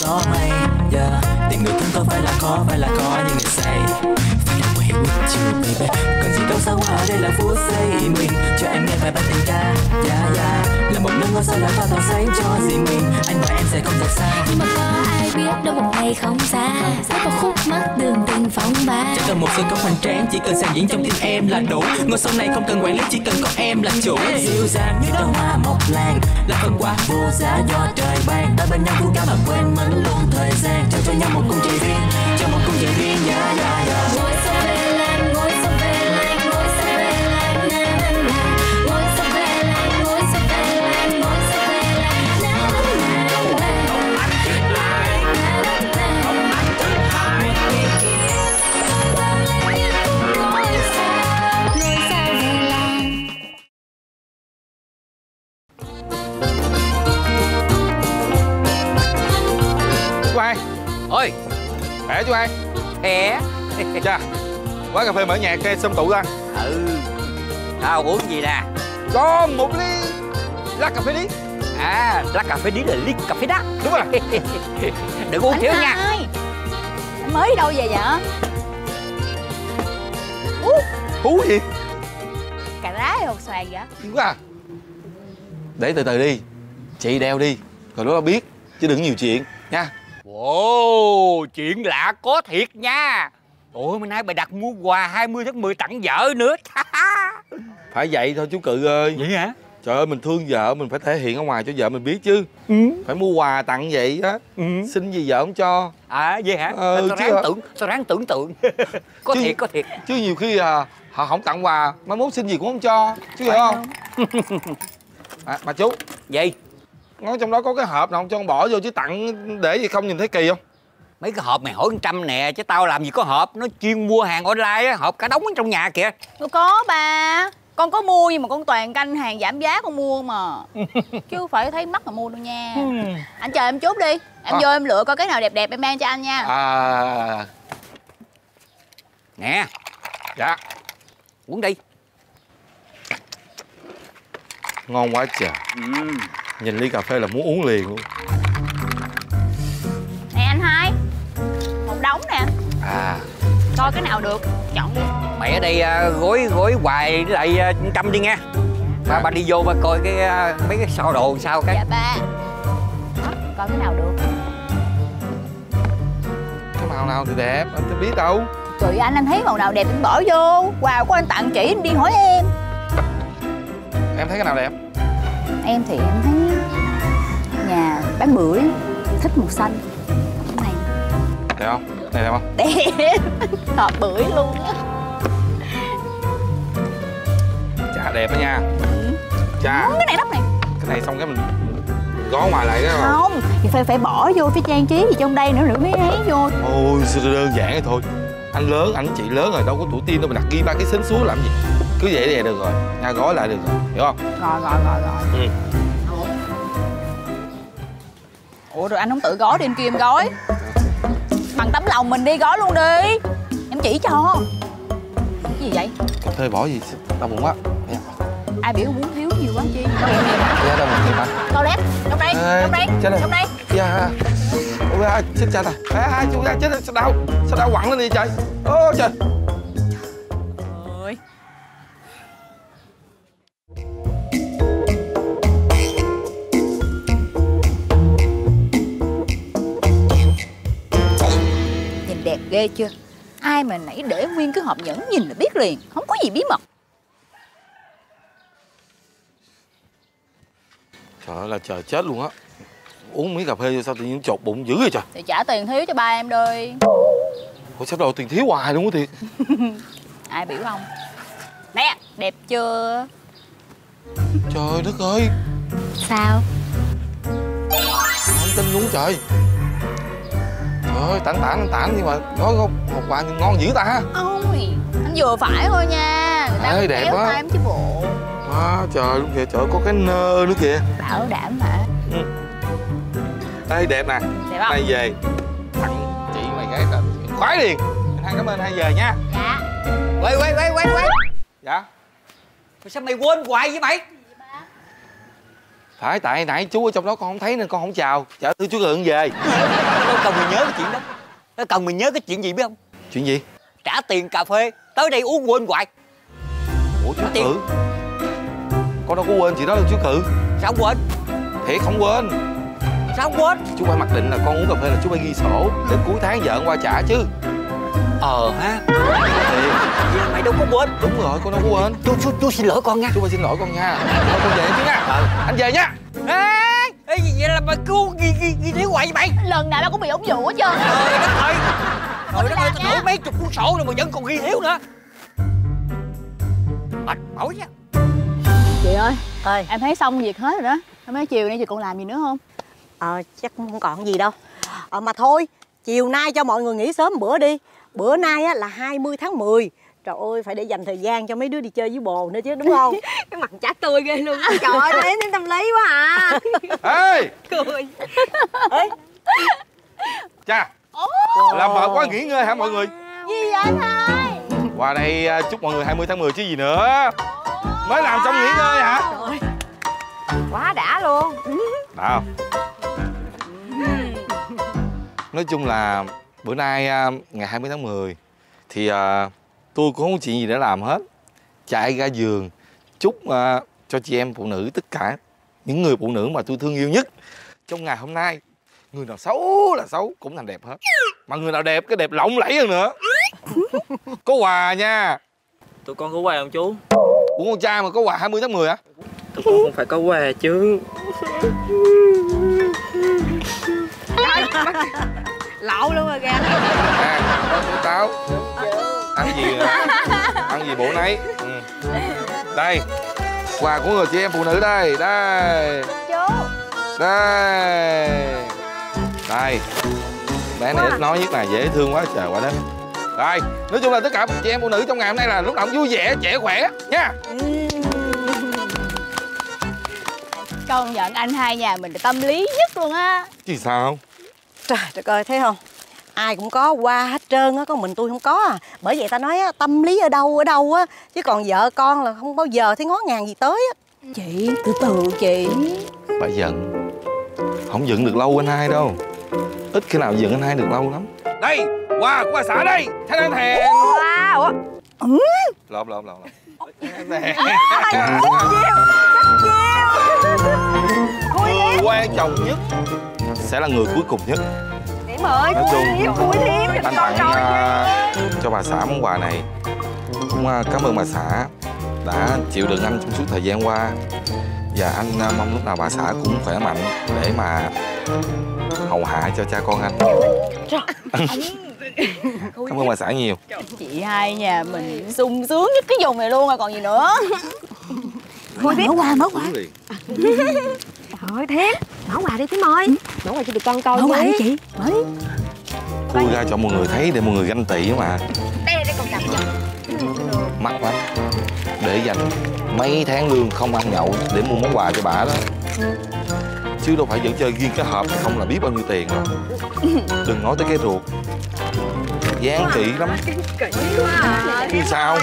gió mây. Tình người cũng có phải là có những người say. Phải là quay with you baby. Còn gì đâu xa quá ở đây là phút giây mình. Cho em nghe bài bắt tình ca. Là một nơi ngôi sao lá hoa tỏa sáng cho riêng mình. Anh và em sẽ không rời xa. Nhưng mà có ai biết đâu một ngày không xa. Sắp vào khúc mắt đường tình phóng ba. Chắc cần một sân khấu hoành tráng. Chỉ cần sàn diễn trong tim em là đủ. Ngôi sao này không cần quản lý, chỉ cần có em là chủ. Dịu dàng như đóa hoa mộc lan. Là phần quà vô giá do trời ban. Tới bên nhau vui cả mà quên mến luôn thời gian. Trao cho nhau một cung trời riêng. Cho một cung trời riêng. Ngôi sao về làng, ngôi sao về làng, ngôi sao về làng, na na na. Ngôi sao về làng, ngôi sao về làng, ngôi sao về làng, na na na. Không ăn thịt lại, không ăn thịt hại. Ngôi sao về làng. Chú An ơi, khỏe chú An? Khỏe. Chà, quán cà phê mở nhạc kê xong tụ ra. Tao uống gì nè? Con một ly black cà phê đi. À, black cà phê đi là ly cà phê đắt. Đúng rồi. Đừng uống thiếu nha. Ơi, mới đâu về vậy? Hú gì? Cà rá hay hột xoàn vậy? Đúng à. Để từ từ đi. Chị đeo đi, rồi lúc đó biết. Chứ đừng nhiều chuyện nha. Wow, chuyện lạ có thiệt nha. Ủa, mới nãy bà đặt mua quà 20 tháng 10 tặng vợ nữa. Phải vậy thôi chú Cự ơi. Vậy hả? Trời ơi, mình thương vợ, mình phải thể hiện ở ngoài cho vợ mình biết chứ. Phải mua quà tặng vậy á. Xin gì vợ không cho. À, vậy hả? Sao ráng tưởng tượng. Có chứ, có thiệt. Chứ nhiều khi họ không tặng quà, má muốn xin gì cũng không cho. Chứ hiểu không? À, mà chú. Vậy? Nói trong đó có cái hộp nào không cho con bỏ vô chứ tặng để gì không nhìn thấy kỳ không? Mấy cái hộp mày hỏi 100 nè, chứ tao làm gì có hộp. Nó chuyên mua hàng online á, hộp cả đống ở trong nhà kìa. Đâu có ba. Con có mua nhưng mà con toàn canh hàng giảm giá con mua mà. Chứ phải thấy mắc mà mua đâu nha. Anh chờ em chút đi. Em vô em lựa coi cái nào đẹp đẹp em mang cho anh nha. Nè. Dạ. Uống đi. Ngon quá trời. Nhìn ly cà phê là muốn uống liền luôn. Nè anh hai, một đống nè. Coi cái nào được, chọn đi. Mày ở đây gối hoài với lại Trâm đi nha. Ba đi vô ba coi cái mấy cái sao đồ làm sao cái. Dạ ba. Đó, coi cái nào được. Cái màu nào thì đẹp, anh biết đâu. Trời ơi, anh thấy màu nào đẹp anh bỏ vô. Quà của anh tặng chỉ anh đi hỏi em. Em thấy cái nào đẹp? Em thì em thấy nhà bán bưởi thích màu xanh. Cái này đẹp không? Này đẹp không? Đẹp, hợp bưởi luôn á. Chà đẹp đó nha. Chà cái này đắp này. Cái này xong cái mình gó ngoài lại đó. Không, thì phải bỏ vô cái trang trí gì trong đây nữa mới ấy vô. Ôi đơn giản vậy thôi. Anh lớn, anh chị lớn rồi, đâu có tuổi tiên đâu mà đặt ghi ba cái xến xúa làm gì. Cứ vậy là được rồi, nha, gói lại được rồi, hiểu không? Rồi. Ủa rồi anh không tự gói đi, em kêu em gói. Bằng tấm lòng mình đi, gói luôn đi. Em chỉ cho. Cái gì vậy? Cà phê bỏ gì, đau bụng quá. Ai biểu uống thiếu nhiều quá chi. Đâu đây. Ôi, chết cha ta. Chú ra chết rồi, sao đau quặn lên đi trời. Ô trời. Đẹp ghê chưa? Ai mà nãy để nguyên cái hộp nhẫn nhìn là biết liền, không có gì bí mật. Trời ơi là trời chết luôn á. Uống miếng cà phê vô sao tự nhiên chột bụng dữ vậy trời. Thì trả tiền thiếu cho ba em đi. Ủa sắp đầu tiền thiếu hoài luôn á thiệt. Ai biểu không? Nè, đẹp chưa? Trời đất ơi. Sao? Không tin luôn trời. Ơi, tản nhưng mà nói một quà ngon dữ ta. Ôi, anh vừa phải thôi nha. Người ta ê, đẹp quá. Em chứ bộ. À, trời luôn kìa, trời có cái nơ nữa kìa. Bảo đảm hả? Ê, đẹp nè. Đẹp không? Nay về tặng chị mày cái là khoái liền. Anh hai cảm ơn hai về nha. Dạ. Quay. Dạ. Sao mày quên hoài với mày? Gì ba? Phải, tại nãy chú ở trong đó con không thấy nên con không chào. Chở thưa chú Cường về. Đâu cần mình nhớ cái chuyện đó. Đâu cần mình nhớ cái chuyện gì biết không? Chuyện gì? Trả tiền cà phê tới đây uống quên hoài. Ủa chú Cự? Con đâu có quên chuyện đó đâu chú Cự. Sao không quên? Thiệt không quên. Sao không quên? Chú phải mặc định là con uống cà phê là chú phải ghi sổ, đến cuối tháng vợ qua trả chứ. Ờ ha. Thì mày đâu có quên. Đúng rồi, con đâu có quên. Chú xin lỗi con nha. Chú phải xin lỗi con nha. Thôi con về chứ nha. Anh về nha. Ê, vậy là mày cứ ghi thế hoài vậy mày. Lần nào nó cũng bị ổng dụ hết trơn. Trời đất ơi. Trời đất ơi, tao đổi mấy chục cuốn sổ rồi mà vẫn còn ghi thiếu nữa. Mệt mỏi nha. Chị ơi, em thấy xong việc hết rồi đó. Mấy chiều nay chị còn làm gì nữa không? Chắc không còn gì đâu. Mà thôi, chiều nay cho mọi người nghỉ sớm bữa đi. Bữa nay á, là 20 tháng 10. Trời ơi, phải để dành thời gian cho mấy đứa đi chơi với bồ nữa chứ, đúng không? Cái mặt chả tươi ghê luôn. Trời ơi, đến tâm lý quá à. Ê! Cười. Ê! Cha! Làm mệt quá nghỉ ngơi hả mọi người? Gì vậy thôi? Qua đây chúc mọi người 20 tháng 10 chứ gì nữa. Mới làm xong nghỉ ngơi hả? Trời. Quá đã luôn. Nào. Nói chung là bữa nay ngày 20 tháng 10 thì tôi cũng không có chuyện gì để làm hết. Chạy ra giường chúc cho chị em phụ nữ, tất cả những người phụ nữ mà tôi thương yêu nhất trong ngày hôm nay. Người nào xấu là xấu cũng thành đẹp hết. Mà người nào đẹp cái đẹp lộng lẫy hơn nữa. Có quà nha. Tụi con có quà không chú? Ủa con trai mà có quà 20 tháng 10 hả? Tụi con không phải có quà chứ. Lậu luôn rồi kìa. Táo. Ăn gì bổ nấy. Đây. Quà của người chị em phụ nữ đây. Đây. Chú. Đây. Đây. Bé này ít nói nhất là dễ thương quá trời quá đất. Rồi, nói chung là tất cả chị em phụ nữ trong ngày hôm nay là lúc nào cũng vui vẻ, trẻ khỏe nha. Công nhận anh hai nhà mình là tâm lý nhất luôn á. Chứ sao? Trời đất ơi, thấy không? Ai cũng có qua hết trơn á, có mình tôi không có à. Bởi vậy ta nói á, tâm lý ở đâu á. Chứ còn vợ con là không bao giờ thấy ngó ngàng gì tới á. Chị, từ từ chị. Bà giận. Không giận được lâu anh hai đâu. Ít khi nào giận anh hai được lâu lắm. Đây, quà của bà xã đây. Thấy anh hẹn. Wow. Lộn. Người quan trọng nhất sẽ là người cuối cùng nhất. Điểm ơi, cuối thiếp. Anh tặng cho bà xã món quà này. Cũng cảm ơn bà xã đã chịu đựng anh trong suốt thời gian qua. Và anh mong lúc nào bà xã cũng khỏe mạnh để mà hầu hạ cho cha con anh. Cảm ơn bà xã nhiều. Chị hai nhà mình sung sướng nhất cái vùng này luôn rồi còn gì nữa. Thôi biết qua mở quà. Trời ơi Thiếp, mở quà đi Thiếp ơi. Mở quà cho tụi con coi. Mở quà đi chị. Mở đi. Khui ra cho mọi người thấy để mọi người ganh tị mà. Đây để con cầm cho. Mắc quá. Để dành mấy tháng lương không ăn nhậu để mua món quà cho bà đó. Chứ đâu phải vẫn chơi riêng cái hộp không là biết bao nhiêu tiền rồi. Đừng nói tới cái ruột. Dán kỹ lắm. Chứ sao?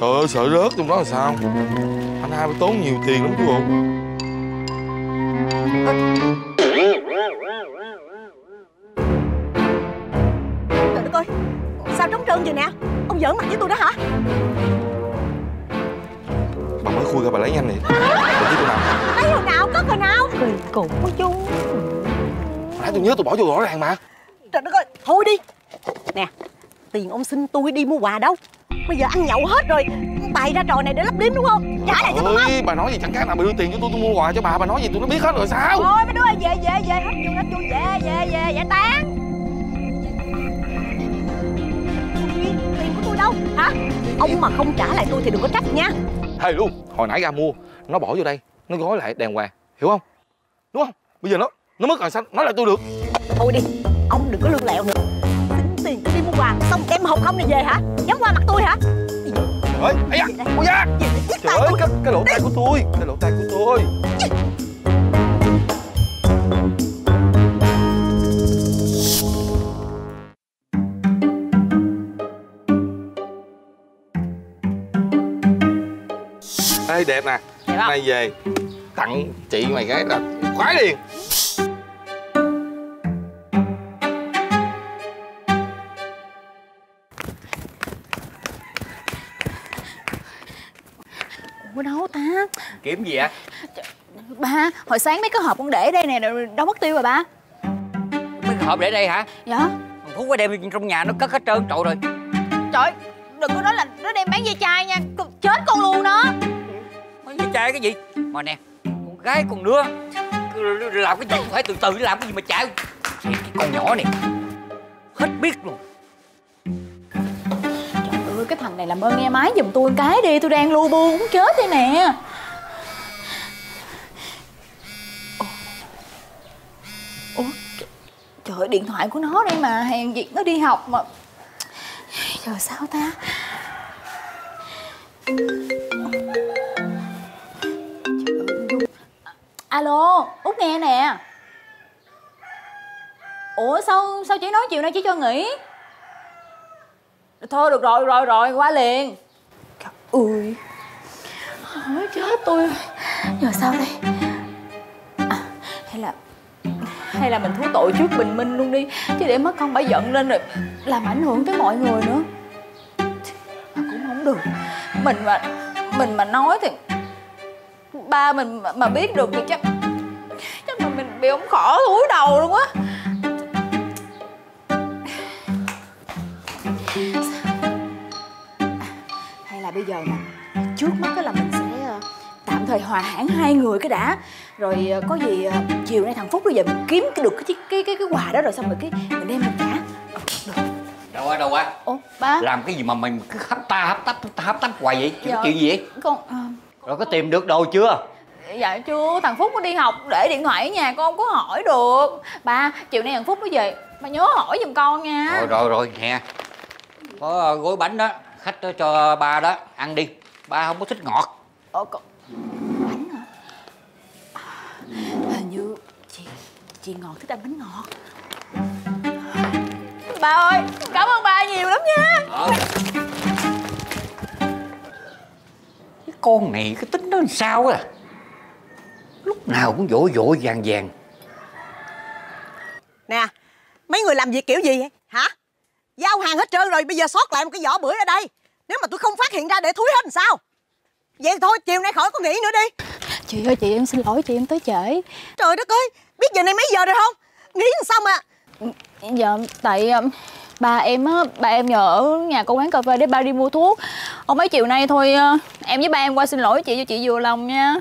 Trời ơi sợ rớt trong đó là sao? Anh hai phải tốn nhiều tiền lắm chứ bộ. Trời đất ơi, sao trống trơn vậy nè? Ông giỡn mặt với tôi đó hả? Bà mới khui ra bà lấy nhanh nè. Bà tôi nào? Lấy hồi nào, cất hồi nào. Cười cục quá chú. Hồi nãy tôi nhớ tôi bỏ vô rõ ràng mà. Trời đất ơi, thôi đi. Nè, tiền ông xin tôi đi mua quà đâu. Bây giờ ăn nhậu hết rồi, bày ra trò này để lấp liếm đúng không? Trả lại cho tôi không? Bà nói gì chẳng khác nào bà đưa tiền cho tôi mua quà cho bà nói gì tôi nó biết hết rồi sao? Thôi mấy đứa ơi, về hết vui về giải tán. Tiền của tôi đâu? Hả? Ông mà không trả lại tôi thì đừng có trách nha. Thề luôn, hồi nãy ra mua, nó bỏ vô đây, nó gói lại đàng hoàng, hiểu không? Đúng không? Bây giờ nó mất rồi sao? Nói lại tôi được. Thôi đi, ông đừng có lương lẹo nữa. Tiền tôi đi mua quà, xong đem hộp không này về hả? Dám qua mặt tôi hả? Trời ơi, da, ôi da. Trời ơi, cái lỗ tai của tôi. Cái lỗ tai của tôi. Ê, đẹp nè. Nay về tặng chị mày gái là khoái liền. Ủa đâu ta? Kiếm gì vậy? Ba, hồi sáng mấy cái hộp con để đây nè, đâu mất tiêu rồi ba. Mấy cái hộp để đây hả? Dạ. Phú quá đem trong nhà nó cất hết trơn trội rồi. Trời, đừng có nói là nó đem bán dây chai nha, chết con luôn đó. Bán dây chai cái gì? Mà nè, con gái con đứa làm cái gì phải từ từ, làm cái gì mà chạy. Cái con nhỏ này hết biết luôn. Trời ơi, cái thằng này làm ơn nghe máy giùm tôi cái đi, tôi đang lu bu cũng chết đây nè. Ủa, trời ơi, điện thoại của nó đây mà, hèn gì nó đi học mà. Trời sao ta? Alo, Út nghe nè. Ủa sao chị nói chiều nay chỉ cho nghỉ? Thôi được rồi, rồi qua liền. Trời ơi, nói chết tôi. Giờ sao đây? À, hay là mình thú tội trước bình minh luôn đi, chứ để mất con bả giận lên rồi làm ảnh hưởng tới mọi người nữa mà cũng không được. Mình mà nói thì ba mình mà biết được thì chắc là mình bị ổng khỏ thúi đầu luôn á. Hay là bây giờ nè, trước mắt là mình sẽ tạm thời hòa hãn hai người cái đã, rồi có gì chiều nay thằng Phúc bây giờ mình kiếm được cái quà đó rồi xong rồi cái mình đem mình trả. Được. Đâu á? Ủa ba? Làm cái gì mà mình cứ hấp tấp hoài vậy? Chuyện gì vậy? Con rồi có tìm được đồ chưa? Dạ chưa, thằng Phúc nó đi học để điện thoại ở nhà, con không có hỏi được. Ba, chiều nay thằng Phúc nó về, ba nhớ hỏi giùm con nha. Rồi nè. Có gói bánh đó, khách đó cho ba đó, ăn đi. Ba không có thích ngọt. Con bánh hả? Hình như chị ngọt thích ăn bánh ngọt. Ba ơi, cảm ơn ba nhiều lắm nha. Cái con này cái tính nó làm sao á, lúc nào cũng vội vàng. Nè, mấy người làm việc kiểu gì vậy hả? Giao hàng hết trơn rồi, bây giờ sót lại một cái vỏ bưởi ở đây. Nếu mà tôi không phát hiện ra để thúi hết làm sao? Vậy thôi, chiều nay khỏi có nghỉ nữa đi. Chị ơi, chị em xin lỗi, chị em tới trễ. Trời đất ơi, biết giờ này mấy giờ rồi không? Nghỉ làm sao mà? Dạ, tại ba em nhờ ở nhà cô quán cà phê để ba đi mua thuốc. Ông mấy chiều nay thôi, em với ba em qua xin lỗi chị cho chị vừa lòng nha.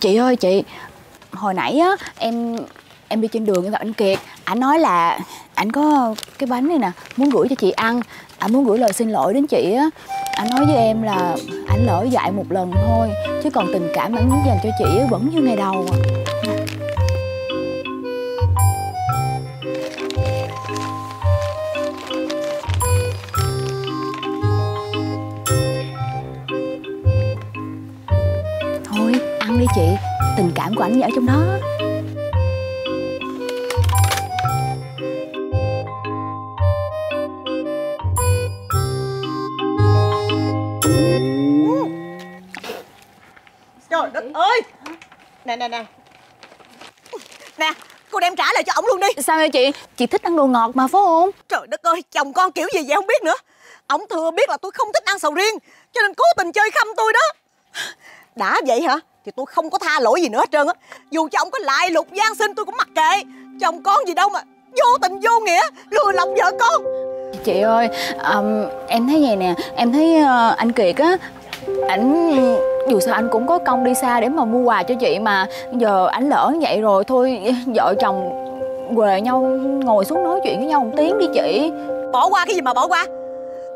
Chị ơi chị, hồi nãy á, em đi trên đường em gặp anh Kiệt. Ảnh nói là ảnh có cái bánh này nè, muốn gửi cho chị ăn. Ảnh muốn gửi lời xin lỗi đến chị á. Ảnh nói với em là ảnh lỡ dại một lần thôi, chứ còn tình cảm ảnh muốn dành cho chị vẫn như ngày đầu à. Thôi ăn đi chị, tình cảm của ảnh ở trong đó. Trời đất ơi. Nè, cô đem trả lại cho ổng luôn đi. Sao vậy chị? Chị thích ăn đồ ngọt mà phải không? Trời đất ơi, chồng con kiểu gì vậy không biết nữa. Ổng thừa biết là tôi không thích ăn sầu riêng, cho nên cố tình chơi khăm tôi đó. Đã vậy hả, thì tôi không có tha lỗi gì nữa hết trơn á. Dù cho ổng có lại lục gian sinh tôi cũng mặc kệ. Chồng con gì đâu mà vô tình vô nghĩa, lừa lọc vợ con. Chị ơi, em thấy vậy nè. Em thấy anh Kiệt á, ảnh dù sao anh cũng có công đi xa để mà mua quà cho chị mà. Giờ ảnh lỡ như vậy rồi, thôi vợ chồng quề nhau ngồi xuống nói chuyện với nhau một tiếng đi chị. Bỏ qua cái gì mà bỏ qua.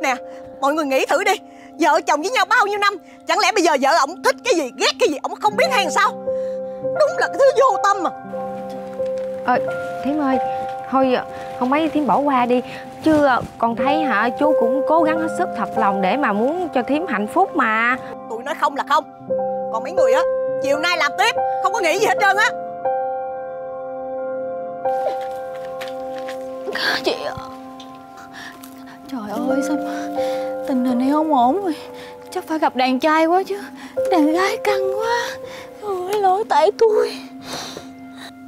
Nè, mọi người nghĩ thử đi, vợ chồng với nhau bao nhiêu năm, chẳng lẽ bây giờ vợ ổng thích cái gì, ghét cái gì ổng không biết hay làm sao? Đúng là cái thứ vô tâm mà. Thím ơi, thôi không mấy thím bỏ qua đi. Chứ con thấy hả, chú cũng cố gắng hết sức thật lòng để mà muốn cho thím hạnh phúc mà. Tụi nói không là không. Còn mấy người á, chiều nay làm tiếp, không có nghĩ gì hết trơn á. Chị ơi, trời ơi, sao tình hình này không ổn rồi. Chắc phải gặp đàn trai quá chứ, đàn gái căng quá. Ôi, lỗi tại tôi.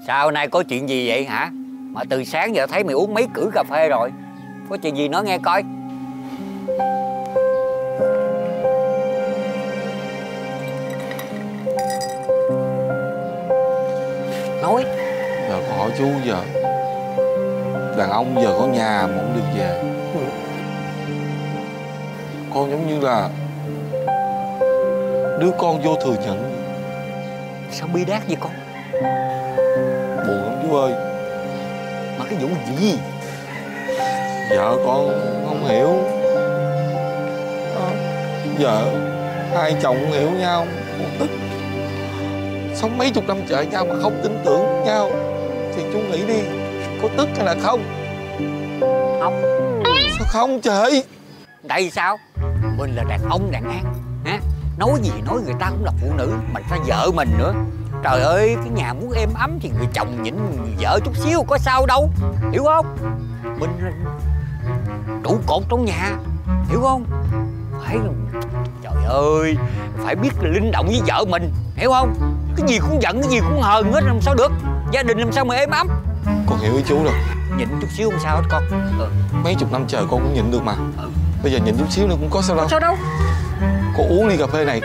Sao nay có chuyện gì vậy hả? Mà từ sáng giờ thấy mày uống mấy cữ cà phê rồi. Có chuyện gì nói nghe coi. Nói. Giờ con hỏi chú giờ, đàn ông giờ có nhà mà không được về. Con giống như là đứa con vô thừa nhận. Sao bi đát vậy con? Buồn lắm chú ơi. Mà cái vụ gì? Vợ con không hiểu. Vợ hai chồng không hiểu nhau, con tức. Sống mấy chục năm chợ nhau mà không tin tưởng nhau thì chú nghĩ đi, có tức hay là không? Không. Sao không trời? Tại sao? Mình là đàn ông đàn an hả? Nói gì nói, người ta cũng là phụ nữ, mình phải vợ mình nữa. Trời ơi, cái nhà muốn êm ấm thì người chồng nhịn người vợ chút xíu có sao đâu, hiểu không? Mình là trụ cột trong nhà, hiểu không? Phải, trời ơi, phải biết linh động với vợ mình, hiểu không? Cái gì cũng giận, cái gì cũng hờn hết, làm sao được? Gia đình làm sao mà êm ấm? Con hiểu ý chú rồi. Nhịn chút xíu không sao hết con. Mấy chục năm trời con cũng nhịn được mà. Bây giờ nhịn chút xíu nữa cũng có sao đâu. Sao đâu? Con uống ly cà phê này,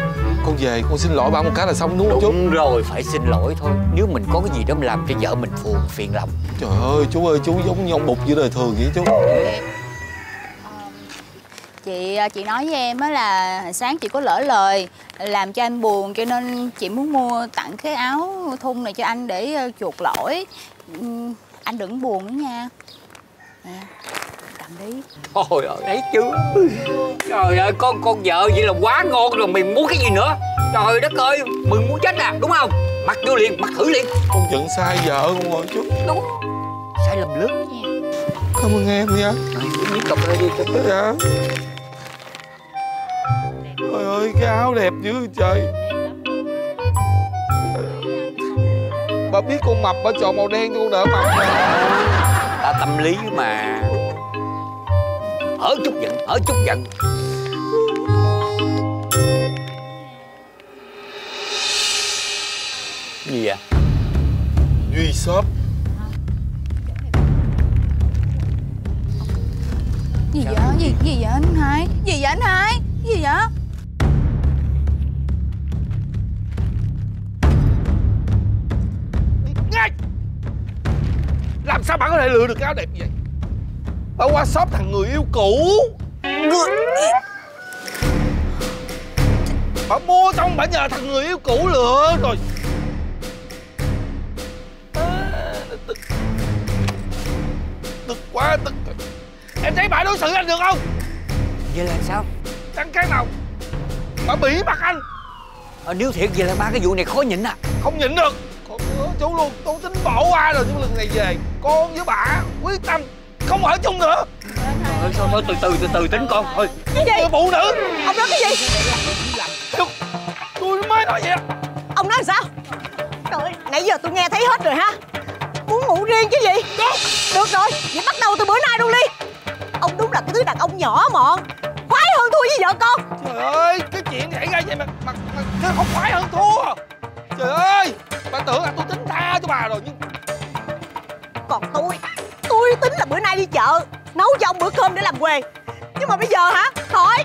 con về con xin lỗi ba một cái là xong, đúng không chú? Đúng rồi, phải xin lỗi thôi. Nếu mình có cái gì đó mà làm cho vợ mình phiền lòng. Trời ơi, chú giống như ông Bụt giữa đời thường vậy chú. Chị nói với em á là sáng chị có lỡ lời làm cho anh buồn, cho nên chị muốn mua tặng cái áo thun này cho anh để chuộc lỗi. Anh đừng buồn nữa nha. Cầm đi. Ôi ơi, thấy chưa? Trời ơi, con vợ vậy là quá ngon rồi, mày muốn cái gì nữa? Trời đất ơi, mừng muốn chết à, đúng không? Mặc vô liền, mặc thử liền. Con giận sai vợ con rồi chú. Đúng, sai lầm lớn đó nha. Cảm ơn em nha. Uống cà phê đi cho dạ. Trời ơi, cái áo đẹp dữ trời. Bà biết con mập, bà chọn màu đen cho con đỡ mập. Ta tâm lý mà. Ở chút giận, ở chút giận. Gì vậy? Duy shop. Gì vậy? Gì vậy anh hai? Gì vậy anh hai? Gì vậy? Ngay! Làm sao bạn có thể lựa được cái áo đẹp như vậy? Bạn qua shop thằng người yêu cũ. Bạn mua xong bạn nhờ thằng người yêu cũ lựa rồi. Tức quá, tức. Em thấy bà đối xử anh được không? Vậy là sao? Chẳng cái nào mà bỉ mặt anh. Nếu thiệt vậy là ba cái vụ này khó nhịn à. Không nhịn được. Con hứa chú luôn, tôi tính bỏ qua rồi, nhưng lần này về con với bà quyết tâm không ở chung nữa. Thôi thôi, từ từ tính con. Thôi cái gì phụ nữ? Ông nói cái gì? Tôi mới nói vậy. Ông nói sao? Trời ơi, nãy giờ tôi nghe thấy hết rồi ha. Muốn ngủ riêng chứ gì? Đúng. Được rồi, vậy bắt đầu từ bữa nay luôn đi. Ông đúng là cái thứ đàn ông nhỏ mọn, khoái hơn thua với vợ con. Trời ơi, cái chuyện xảy ra vậy mà không khoái hơn thua. Trời ơi, bà tưởng là tôi tính tha cho bà rồi nhưng... Còn tôi tính là bữa nay đi chợ nấu cho ông bữa cơm để làm quề. Nhưng mà bây giờ hả, khỏi.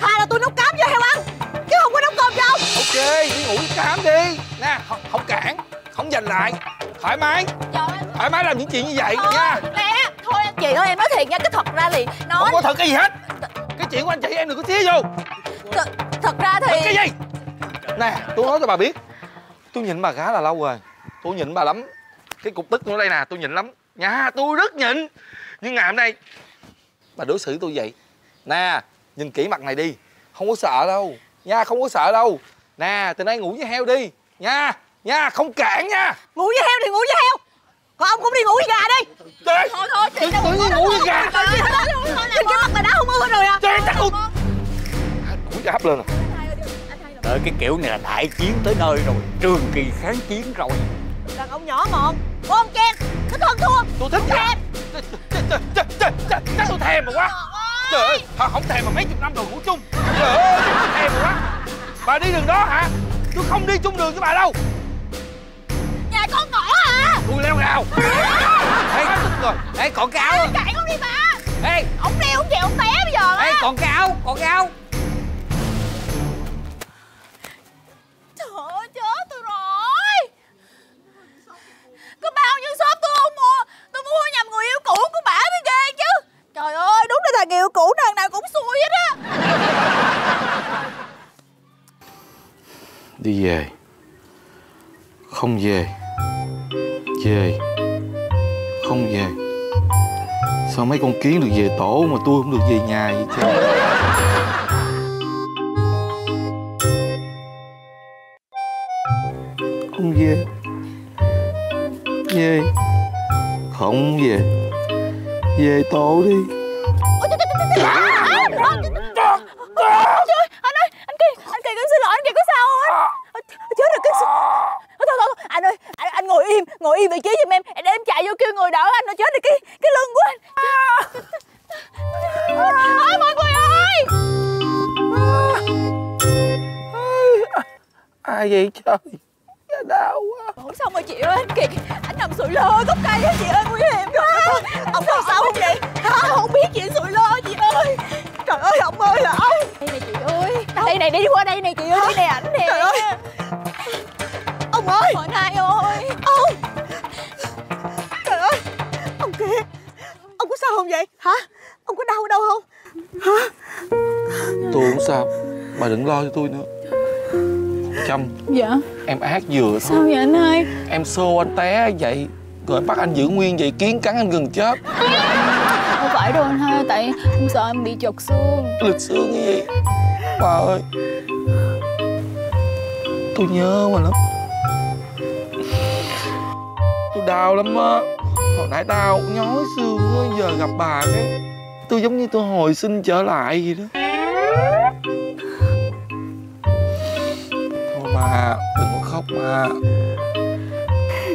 Thà là tôi nấu cám cho heo ăn, chứ không có nấu cơm cho ông. Ok, đi ngủ với cám đi. Nè, không cản, không giành lại. Thoải mái. Thoải mái làm những chuyện như vậy nha. Thôi anh chị ơi, em nói thiệt nha, cái thật ra thì nói... Không có thật cái gì hết. Cái chuyện của anh chị em đừng có xía vô. Thật ra thì... Thật cái gì? Nè, tôi nói cho bà biết, tôi nhịn bà gá là lâu rồi. Tôi nhịn bà lắm. Cái cục tức ở đây nè, tôi nhịn lắm. Nhà tôi rất nhịn. Nhưng ngày hôm nay bà đối xử tôi vậy. Nè, nhìn kỹ mặt này đi. Không có sợ đâu nha, không có sợ đâu. Nè, từ nay ngủ với heo đi nha. Nha, không cản nha. Ngủ với heo thì ngủ với heo. Còn ông cũng đi ngủ với gà đi. Trời, thôi chị đâu có ngủ với gà. Trên cái mặt bà đã không ưa rồi à. Trời, chắc không. Mũi đã hấp lên rồi. Tới cái kiểu này là đại chiến tới nơi rồi, trường kỳ kháng chiến rồi. Đàn ông nhỏ mọn, ôm chen, thích hơn thua. Tôi thích thèm. Chắc tôi thèm mà quá. Trời ơi, không thèm mà mấy chục năm rồi ngủ chung. Trời ơi, thèm. Bà đi đường đó hả? Tôi không đi chung đường với bà đâu. Nhà con ngõ hả? Tôi leo rào. Ê, tức rồi. Ê, còn cái áo. Chạy con đi bà. Ê, ổng leo ổng chèo ổng té bây giờ á. Ê, còn cái áo, còn cái áo. Trời ơi, chết tôi rồi. Có bao nhiêu shop tôi không mua. Tôi mua nhầm người yêu cũ của bà mới ghê chứ. Trời ơi, đúng là thằng yêu cũ thằng nào cũng xui hết á. Đi về. Không về. Về. Không về. Sao mấy con kiến được về tổ mà tôi không được về nhà vậy trời. Không về. Về. Không về. Về tổ đi. Ôi trời ơi, anh ơi, anh Kỳ con xin lỗi, anh Kỳ có sao không anh? Chết rồi, cái thôi, anh ơi, anh ngồi im vị trí giùm em, để em chạy vô kêu người đỡ anh, nó chết rồi cái lưng của anh. Ôi mọi người ơi. Ai vậy trời? Đau quá. Ủa xong rồi chị ơi, anh Kiệt, anh nằm sụi lơ gốc cây á chị ơi, nguy hiểm quá. Ông làm sao không vậy? Hả? Không biết chị sụi lơ chị ơi. Trời ơi, ông ơi là ông. Đây này chị ơi. Đâu? Đây này, đi qua đây này chị ơi, đây này ảnh nè. Trời ơi. Ông ơi. Hồi nay ơi. Ông. Trời ơi. Ông Kiệt, ông có sao không vậy? Hả? Ông có đau ở đâu không? Hả? Tôi không sao. Bà đừng lo cho tôi nữa. Trâm. Dạ. Em ác vừa. Sao vậy anh ơi? Em xô anh té vậy, rồi bắt anh giữ nguyên vậy, kiến cắn anh gần chết. Không phải đâu anh ơi, tại em sợ em bị chột xương. Lịch xương như vậy. Bà ơi, tôi nhớ mà lắm. Tôi đau lắm á. Hồi nãy đau nhói xương á, giờ gặp bà cái tôi giống như tôi hồi sinh trở lại vậy đó. Bà đừng có khóc mà.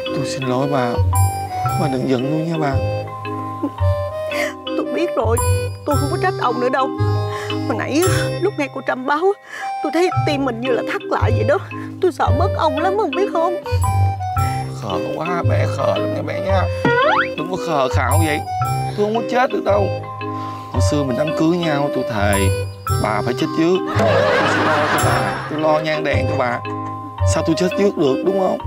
Tôi xin lỗi bà. Bà đừng giận tôi nha bà. Tôi biết rồi. Tôi không có trách ông nữa đâu. Hồi nãy lúc nghe cô Trâm báo, tôi thấy tim mình như là thắt lại vậy đó. Tôi sợ mất ông lắm không biết không. Khờ quá bé, khờ lắm nha bé nha. Đừng có khờ khạo vậy. Tôi không có chết được đâu. Hồi xưa mình đám cưới nhau tôi thề bà phải chết trước. Tôi sẽ lo cho bà, tôi lo nhang đèn cho bà. Sao tôi chết trước được đúng không?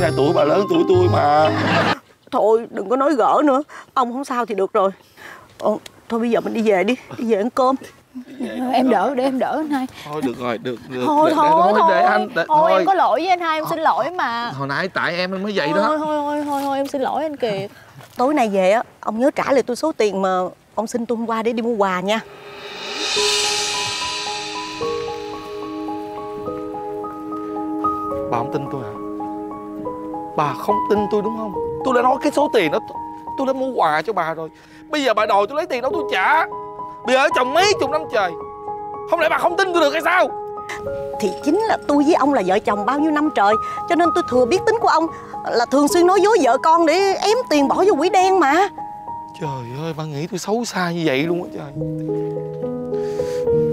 Ngay tuổi bà lớn tuổi tôi mà. Thôi đừng có nói gỡ nữa. Ông không sao thì được rồi. Ồ, thôi bây giờ mình đi về đi. Đi về ăn cơm. Em đỡ, để em đỡ anh hai. Thôi được rồi, được. Thôi thôi, để anh. Thôi em có lỗi với anh hai, em xin lỗi mà. Hồi nãy tại em mới vậy đó. Thôi em xin lỗi anh Kiệt. Tối nay về á, ông nhớ trả lại tôi số tiền mà ông xin tôi hôm qua để đi mua quà nha. Bà không tin tôi hả? Bà không tin tôi đúng không? Tôi đã nói cái số tiền đó tôi đã mua quà cho bà rồi. Bây giờ bà đòi tôi lấy tiền đó tôi trả. Bây giờ ở chồng mấy chục năm trời, không lẽ bà không tin tôi được hay sao? Thì chính là tôi với ông là vợ chồng bao nhiêu năm trời, cho nên tôi thừa biết tính của ông là thường xuyên nói dối vợ con để ém tiền bỏ vô quỹ đen mà. Trời ơi, bà nghĩ tôi xấu xa như vậy luôn á trời.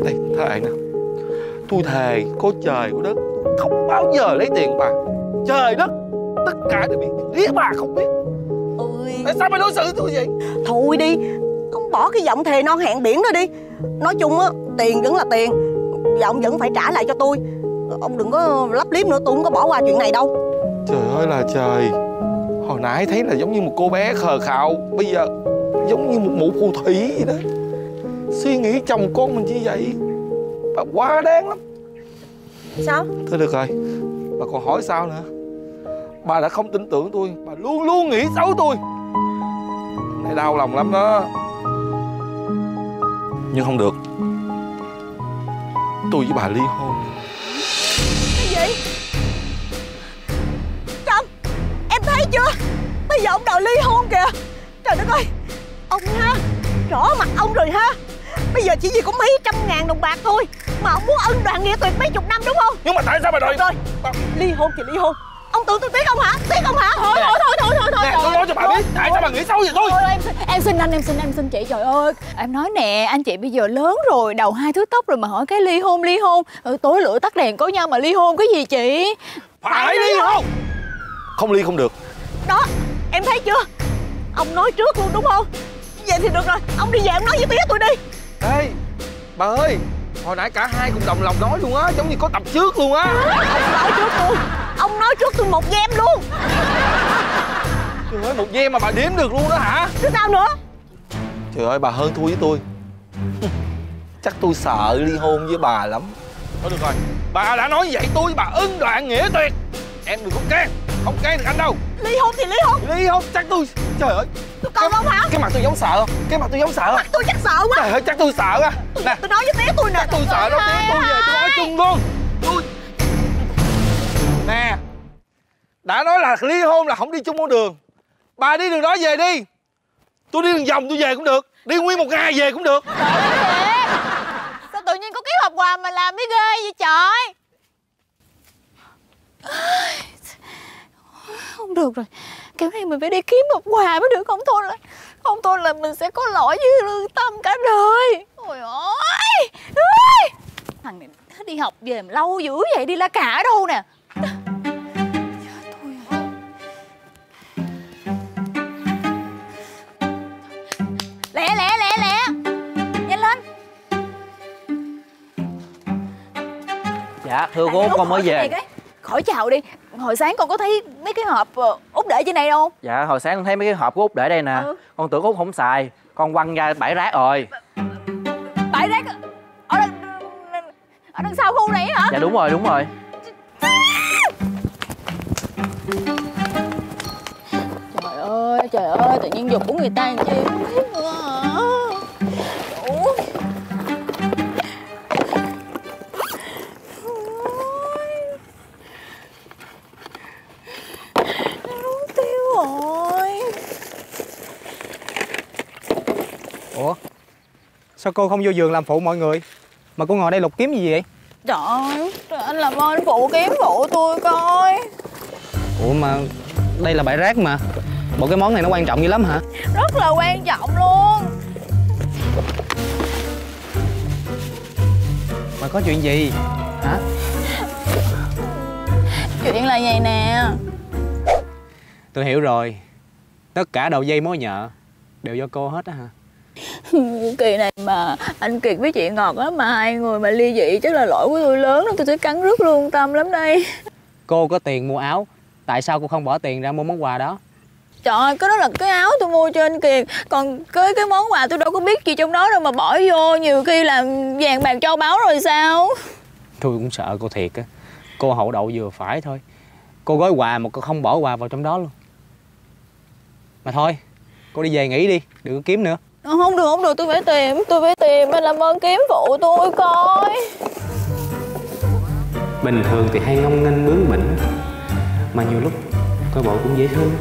Đây, thề nè. Tôi thề có trời có đất, không bao giờ lấy tiền bà. Trời đất, tất cả đều biết. Lý bà không biết. Ôi. Tại sao bà đối xử tôi vậy? Thôi đi, ông bỏ cái giọng thề non hẹn biển đó đi. Nói chung á, tiền vẫn là tiền. Và ông vẫn phải trả lại cho tôi. Ông đừng có lấp liếm nữa, tôi không có bỏ qua chuyện này đâu. Trời ơi là trời. Hồi nãy thấy là giống như một cô bé khờ khạo. Bây giờ giống như một mụ phù thủy vậy đó. Suy nghĩ chồng con mình như vậy. Bà quá đáng lắm. Sao? Thôi được rồi. Bà còn hỏi sao nữa. Bà đã không tin tưởng tôi. Bà luôn luôn nghĩ xấu tôi. Hôm nay đau lòng lắm đó. Nhưng không được. Tôi với bà ly hôn. Cái gì? Trâm, em thấy chưa? Bây giờ ông đòi ly hôn kìa. Trời đất ơi. Ông ha, rõ mặt ông rồi ha. Bây giờ chỉ vì có mấy trăm ngàn đồng bạc thôi mà ông muốn ân đoạn nghĩa tuyệt mấy chục năm đúng không? Nhưng mà tại sao bà đòi? Rồi, ly hôn thì ly hôn. Ông tưởng tôi tiếc ông hả? Tiếc ông hả? Thôi thôi thôi thôi thôi. Tôi nói cho bà biết tại sao bà nghĩ xấu vậy tôi? Em xin anh, em xin chị. Trời ơi, em nói nè, anh chị bây giờ lớn rồi, đầu hai thứ tóc rồi mà hỏi cái ly hôn. Tối lửa tắt đèn có nhau mà ly hôn cái gì chị? Phải ly hôn. Không ly không được. Đó, em thấy chưa? Ông nói trước luôn đúng không? Vậy thì được rồi, ông đi về ông nói với tía tôi đi. Ê, bà ơi, hồi nãy cả hai cùng đồng lòng nói luôn á, giống như có tập trước luôn á. Ông nói trước tôi, ông nói trước tôi một game luôn. Trời ơi, một game mà bà đếm được luôn đó hả? Chứ sao nữa? Trời ơi, bà hơn thua với tôi. Chắc tôi sợ ly hôn với bà lắm. Thôi được rồi, bà đã nói vậy tôi với bà ưng đoạn nghĩa tuyệt. Em đừng có can, không can được anh đâu. Ly hôn thì ly hôn. Ly hôn chắc tôi. Trời ơi, tôi còn không hả? Cái mặt tôi giống sợ không? Mặt tôi chắc sợ quá. Trời ơi, chắc tôi sợ á. Nè, tôi nói với tía tôi nè. Chắc tôi sợ đâu, tía tôi về tôi nói chung luôn. Tôi nè, đã nói là ly hôn là không đi chung con đường. Bà đi đường đó về đi. Tôi đi đường vòng tôi về cũng được. Đi nguyên một ngày về cũng được. Trời ơi, sao tự nhiên có ký hợp hòa mà làm mới ghê vậy trời? Không được rồi, kiểu này mình phải đi kiếm hợp hòa mới được. Không thôi là mình sẽ có lỗi với lương tâm cả đời. Ôi ôi, thằng này đi học về mà lâu dữ vậy, đi la cả đâu nè. Lẹ, nhanh lên. Dạ thưa cô, con mới về. Khỏi chào đi. Hồi sáng con có thấy mấy cái hộp Út để trên này không? Dạ hồi sáng con thấy mấy cái hộp của Út để đây nè. Con tưởng Út không xài, con quăng ra bãi rác rồi. Bãi rác ở đằng sau khu này hả? Dạ đúng rồi. Trời ơi, tự nhiên dục của người ta làm chi sao cô không vô giường làm phụ mọi người mà cô ngồi đây lục kiếm gì vậy? Trời ơi, anh làm ơn phụ kiếm phụ tôi coi. Ủa mà đây là bãi rác mà, bộ cái món này nó quan trọng dữ lắm hả? Rất là quan trọng luôn. Mà có chuyện gì hả? Chuyện là vậy nè. Tôi hiểu rồi, tất cả đầu dây mối nhợ đều do cô hết á hả? Kỳ này mà anh Kiệt với chị Ngọt á, mà hai người mà ly dị chắc là lỗi của tôi lớn lắm. Tôi sẽ cắn rứt lương tâm lắm đây. Cô có tiền mua áo, tại sao cô không bỏ tiền ra mua món quà đó? Trời ơi, cái đó là cái áo tôi mua cho anh Kiệt. Còn cái món quà tôi đâu có biết gì trong đó đâu mà bỏ vô. Nhiều khi là vàng bạc châu báu rồi sao? Tôi cũng sợ cô thiệt á. Cô hậu đậu vừa phải thôi. Cô gói quà mà cô không bỏ quà vào trong đó luôn. Mà thôi, cô đi về nghỉ đi, đừng có kiếm nữa. Không được, tôi phải tìm, anh làm ơn kiếm phụ tôi coi. Bình thường thì hay ngông nghênh bướng bỉnh, mà nhiều lúc coi bộ cũng dễ thương.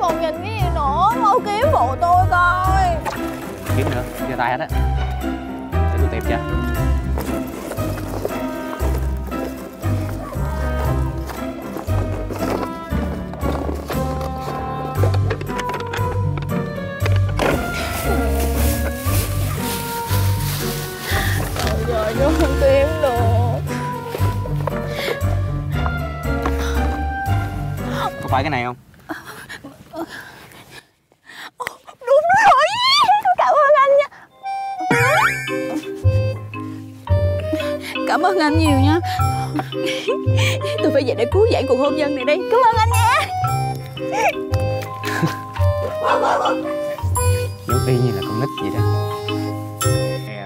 Còn nhìn cái gì nữa, mau kiếm phụ tôi coi. Kiếm nữa, giơ tay hết á, để tôi tìm cho. Không tìm được. Có phải cái này không? Đúng rồi. Cảm ơn anh nha. Cảm ơn anh nhiều nha. Tôi phải về để cứu vãn cuộc hôn nhân này đây. Cảm ơn anh nha. Nó y như là con nít vậy đó.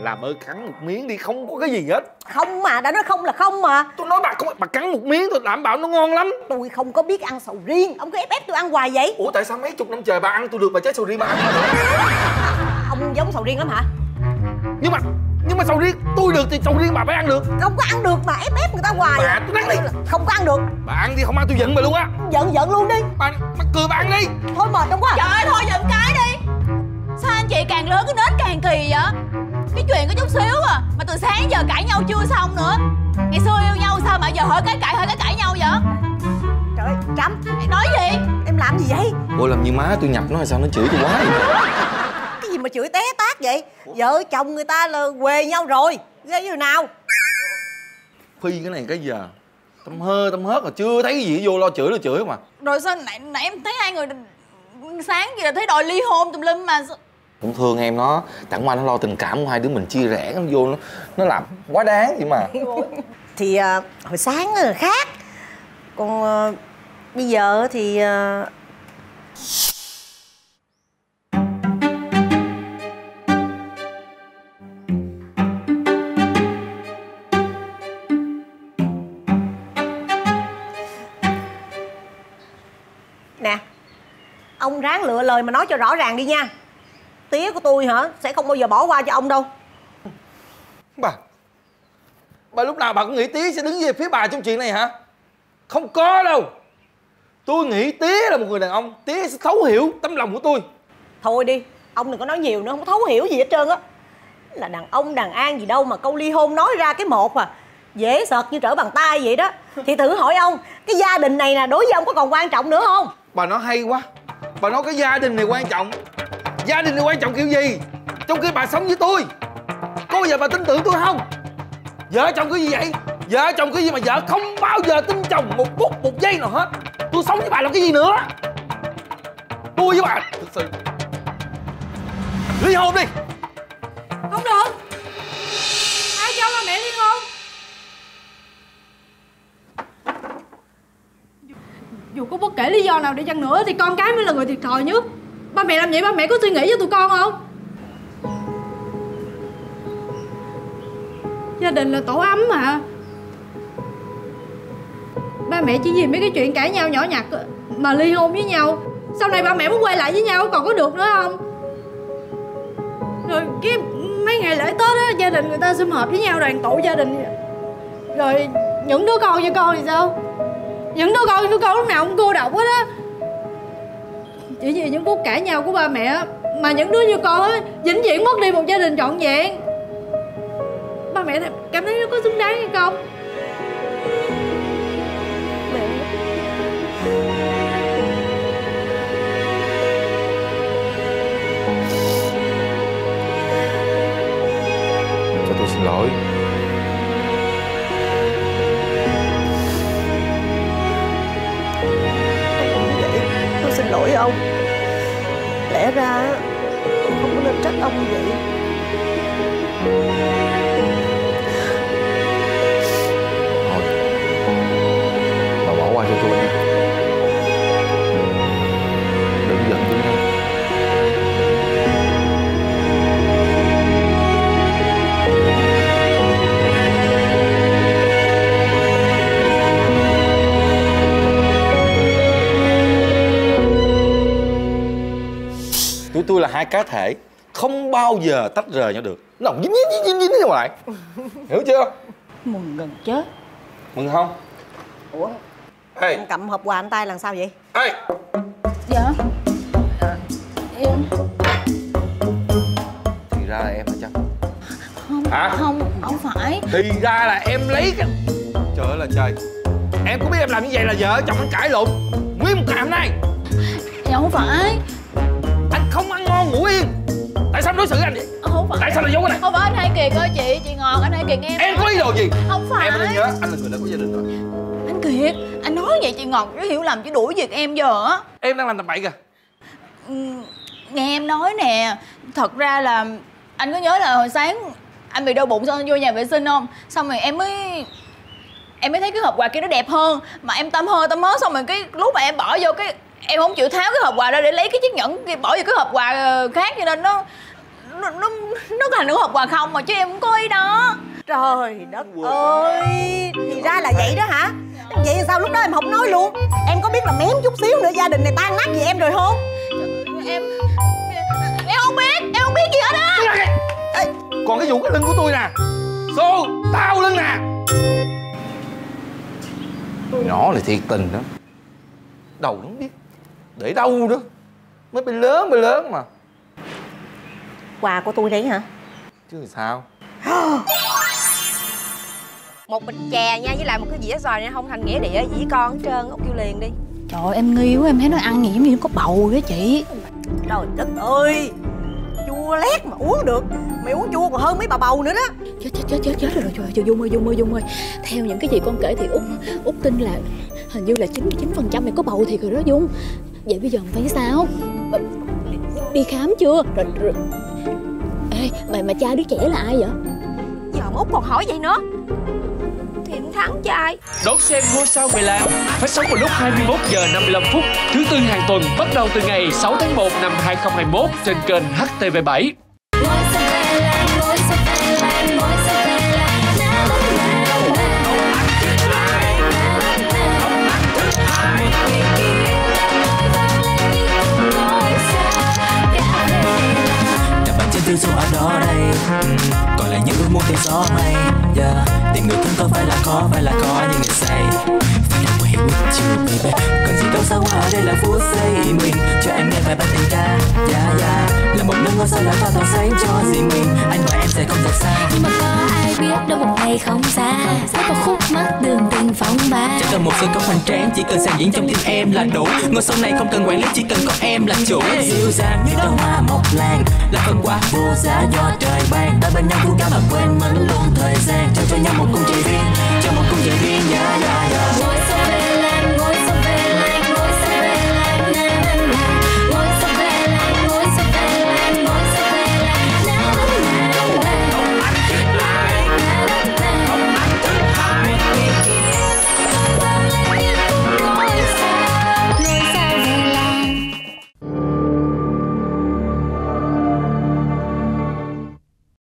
Làm ơn cắn một miếng đi, không có cái gì hết. Không mà, đã nói không là không mà. Tôi nói bà không, bà cắn một miếng tôi đảm bảo nó ngon lắm. Tôi không có biết ăn sầu riêng, ông cứ ép tôi ăn hoài vậy. Ủa tại sao mấy chục năm trời bà ăn tôi được, bà trái sầu riêng bà ăn tôi được? Ông giống sầu riêng lắm hả? Nhưng mà sầu riêng tôi được thì sầu riêng bà phải ăn được. Không có ăn được mà ép người ta hoài. Bà tôi đắng đi. Không có ăn được. Bà ăn đi, không ăn tôi giận bà luôn á. Giận luôn đi. Bà cười bà ăn đi. Thôi mệt không quá. Trời ơi thôi giận cái đi. Sao anh chị càng lớn cái nết càng kỳ vậy? Cái chuyện có chút xíu à mà từ sáng giờ cãi nhau chưa xong nữa. Ngày xưa yêu nhau sao mà giờ hở cái cãi nhau vậy? Trời ơi, 100. Mày nói gì? Em làm gì vậy? Ủa làm như má tôi nhập nó hay sao, nó chửi tôi quá vậy? Cái gì mà chửi té tát vậy? Vợ chồng người ta là quề nhau rồi. Ghê như nào? Phi cái này cái giờ tâm hơ tâm hớt mà chưa thấy cái gì vô lo chửi mà. Rồi sao nãy em thấy hai người sáng kia là thấy đòi ly hôn tùm lum mà. Cũng thương em nó, chẳng qua nó lo tình cảm của hai đứa mình chia rẽ, nó vô nó làm quá đáng vậy mà. Thì hồi sáng là khác, còn bây giờ thì nè, ông ráng lựa lời mà nói cho rõ ràng đi nha. Tía của tôi hả, sẽ không bao giờ bỏ qua cho ông đâu. Bà lúc nào bà cũng nghĩ tía sẽ đứng về phía bà trong chuyện này hả? Không có đâu. Tôi nghĩ tía là một người đàn ông, tía sẽ thấu hiểu tấm lòng của tôi. Thôi đi, ông đừng có nói nhiều nữa, không thấu hiểu gì hết trơn á. Là đàn ông đàn an gì đâu mà câu ly hôn nói ra cái một à, dễ sợt như trở bàn tay vậy đó. Thì thử hỏi ông, cái gia đình này nè, đối với ông có còn quan trọng nữa không? Bà nói hay quá. Bà nói cái gia đình này quan trọng. Gia đình này quan trọng kiểu gì? Trong khi bà sống với tôi, có bao giờ bà tin tưởng tôi không? Vợ chồng cái gì vậy? Vợ chồng cái gì mà vợ không bao giờ tin chồng một phút một giây nào hết. Tôi sống với bà làm cái gì nữa? Tôi với bà thực sự ly hôn đi. Không được. Ai cho ba mẹ ly hôn? Dù có bất kể lý do nào đi chăng nữa thì con cái mới là người thiệt thòi nhất. Ba mẹ làm vậy ba mẹ có suy nghĩ cho tụi con không? Gia đình là tổ ấm mà. Ba mẹ chỉ vì mấy cái chuyện cãi nhau nhỏ nhặt mà ly hôn với nhau. Sau này ba mẹ muốn quay lại với nhau còn có được nữa không? Rồi cái mấy ngày lễ Tết á, gia đình người ta sum họp với nhau đoàn tụ gia đình. Rồi những đứa con như con thì sao? Những đứa con lúc nào cũng cô độc hết á. Chỉ vì những phút cãi nhau của ba mẹ mà những đứa như con á vĩnh viễn mất đi một gia đình trọn vẹn. Ba mẹ cảm thấy nó có xứng đáng hay không? Mẹ. Cho tôi xin lỗi. Tôi xin lỗi ông. Lẽ ra tôi không có nên trách ông như vậy. Qua cho tôi nha. Đừng giận tôi nha. Tụi tôi là hai cá thể không bao giờ tách rời nhau được. Nó dính nhau lại. Hiểu chưa? Mừng gần chết. Mừng không? Ủa? Hey. Ông cầm hộp quà anh tay làm sao vậy? Hey. Dạ. Em. Thì ra là em hả chắc? Không, không phải. Thì ra là em lấy cái... Trời ơi là trời. Em có biết em làm như vậy là vợ chồng anh cãi lộn nguyên một ngày hôm nay. Dạ không phải. Anh không ăn ngon ngủ yên. Tại sao đối xử anh vậy? Không phải. Tại sao lại giấu cái này? Không phải, anh Hai Kiệt ơi chị. Chị Ngọt, anh Hai Kiệt nghe em có ý đồ gì? Không phải. Em nên nhớ, anh là người đã có gia đình rồi. Anh Kiệt, anh nói vậy chị Ngọt nó hiểu lầm chứ đuổi việc em giờ á. Em đang làm tầm bậy kìa. Nghe em nói nè, thật ra là anh có nhớ là hồi sáng anh bị đau bụng xong anh vô nhà vệ sinh không? Xong rồi em mới thấy cái hộp quà kia nó đẹp hơn mà em tâm hơ tâm hớ, xong rồi cái lúc mà em bỏ vô cái em không chịu tháo cái hộp quà ra để lấy cái chiếc nhẫn kia bỏ vô cái hộp quà khác, cho nên nó thành cái hộp quà không mà, chứ em cũng có ý đó. Trời đất ơi, thì ra là vậy đó hả? Vậy sao lúc đó em không nói luôn? Em có biết là mém chút xíu nữa gia đình này tan nát vì em rồi không? Em không biết, em không biết gì hết á. Còn cái vụ cái lưng của tôi nè, xô tao lưng nè. Nó là thiệt tình đó. Đầu nó không biết để đâu đó. Mới bị lớn mà. Quà của tôi đấy hả? Chứ sao? Một bịch chè nha với lại một cái dĩa xoài nha, không thành nghĩa địa gì con hết trơn, ông kêu liền đi. Trời ơi, em nghi quá, em thấy nó ăn gì giống như có bầu đó chị. Trời đất ơi, chua lét mà uống được. Mày uống chua còn hơn mấy bà bầu nữa đó. Chết rồi, trời Dung ơi, Dung ơi. Theo những cái gì con kể thì Út tin là hình như là 99% mày có bầu thiệt rồi đó Dung. Vậy bây giờ mày phải sao? Đi khám chưa? Rồi. Ê, mà cha đứa trẻ là ai vậy? Giờ mà Út còn hỏi vậy nữa thì cũng thắng trai. Đón xem Ngôi Sao Về Làng phát sóng vào lúc 21h55 thứ Tư hàng tuần, bắt đầu từ ngày 6 tháng 1 năm 2021 trên kênh HTV7. Tiêu dù ở đó đây, còn lại những ước muốn theo gió mây. Tìm người thương có phải là khó, nhưng người say phải làm quay with you baby. Còn gì đâu xa quá ở đây là phút giây mình cho em nghe bài bài tình ca. Là một nâng ngôi sao lại vào tàu sáng cho riêng mình. Anh và em sẽ không rời xa. Nhưng mà có ai biết đâu một ngày không xa sẽ có khúc mắc đường tình phóng ba. Chẳng cần một sân khấu hoành tráng, chỉ cần sàn diễn trong tim em là đủ. Ngôi sao này không cần quản lý, chỉ cần có em là chủ. Dịu dàng như đóa hoa mộc lan là phần quà vô giá do trời ban. Ta bên nhau vui cả mà quên mến luôn thời gian, trao cho nhau một cùng chia sẻ.